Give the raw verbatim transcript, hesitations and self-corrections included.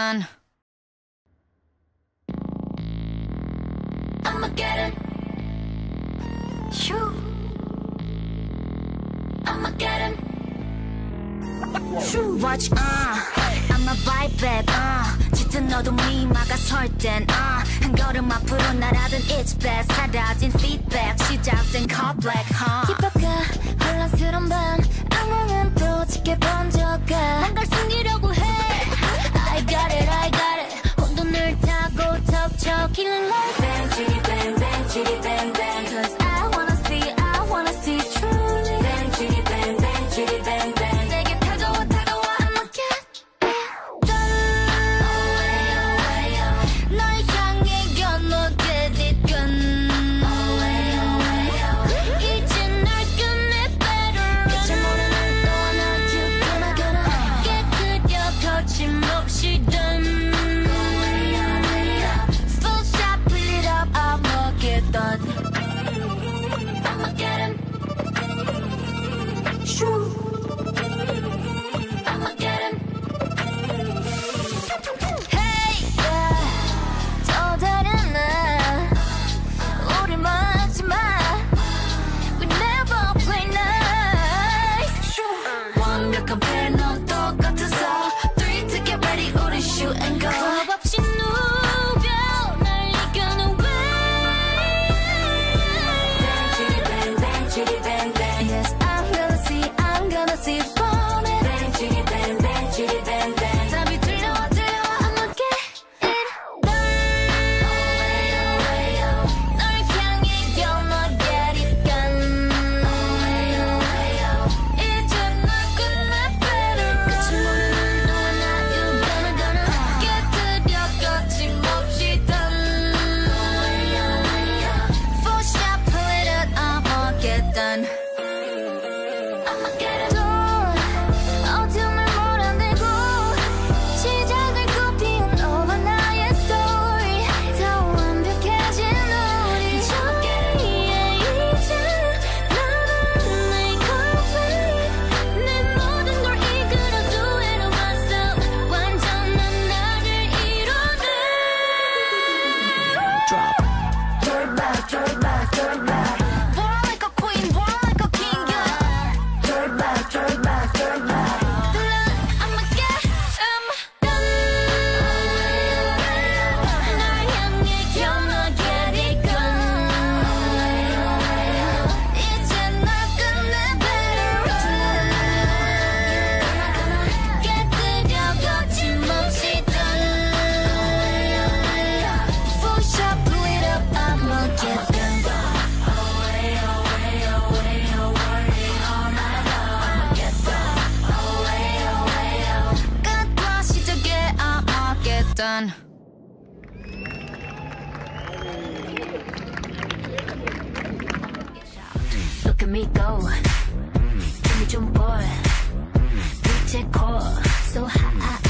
done. I'ma get it. Shoo. I'ma get him. Watch, uh, I'ma bite back, uh. 짙은 어둠이 막아설 땐, uh. 한 걸음 앞으로 날아든 it's best. 사라진 feedback, 시작된 call black, huh. 깊어가 혼란스러운 밤, 악몽은 또 짙게 번져가. 난 걸 숨기려고 해. I got it, I got it. 혼돈을 타고 덮쳐. Killing like bang, chiggy bang, bang, chiggy bang, bang. Cause I wanna see, I wanna see truly. Bang, chiggy bang, bang, chiggy bang, bang. Done. Look at me go. Give me some more. Reach it core. So high.